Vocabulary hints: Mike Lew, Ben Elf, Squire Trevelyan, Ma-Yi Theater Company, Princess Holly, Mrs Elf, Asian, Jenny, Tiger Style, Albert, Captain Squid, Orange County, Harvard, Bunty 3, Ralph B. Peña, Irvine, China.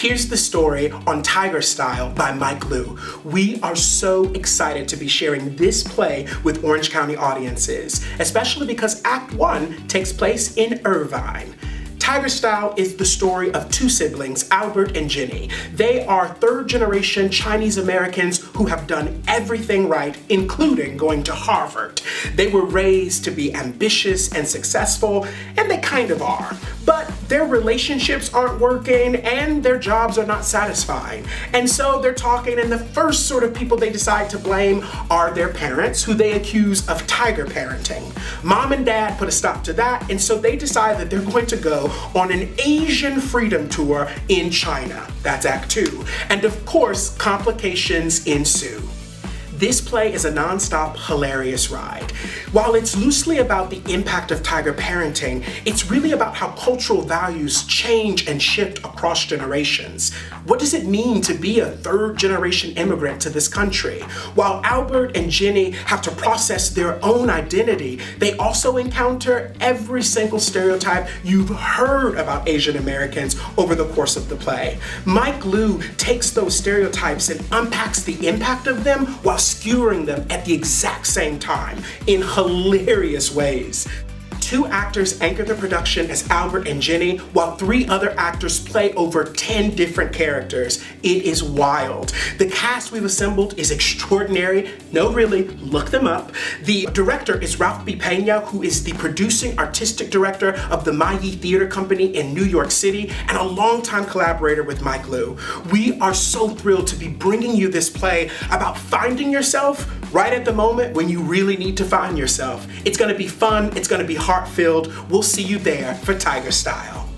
Here's the story on Tiger Style by Mike Lew. We are so excited to be sharing this play with Orange County audiences, especially because Act 1 takes place in Irvine. Tiger Style is the story of two siblings, Albert and Jenny. They are third-generation Chinese Americans who have done everything right, including going to Harvard. They were raised to be ambitious and successful, and they kind of are. But their relationships aren't working, and their jobs are not satisfying. And so they're talking, and the first sort of people they decide to blame are their parents, who they accuse of tiger parenting. Mom and Dad put a stop to that, and so they decide that they're going to go on an Asian freedom tour in China. That's Act 2. And of course, complications ensue. This play is a non-stop, hilarious ride. While it's loosely about the impact of tiger parenting, it's really about how cultural values change and shift across generations. What does it mean to be a third-generation immigrant to this country? While Albert and Jenny have to process their own identity, they also encounter every single stereotype you've heard about Asian Americans over the course of the play. Mike Lew takes those stereotypes and unpacks the impact of them while skewering them at the exact same time in hilarious ways. Two actors anchor the production as Albert and Jenny, while three other actors play over 10 different characters. It is wild. The cast we've assembled is extraordinary. No, really, look them up. The director is Ralph B. Peña, who is the producing artistic director of the Ma-Yi Theater Company in New York City and a longtime collaborator with Mike Lew. We are so thrilled to be bringing you this play about finding yourself right at the moment when you really need to find yourself. It's gonna be fun, it's gonna be heart-filled. We'll see you there for Tiger Style.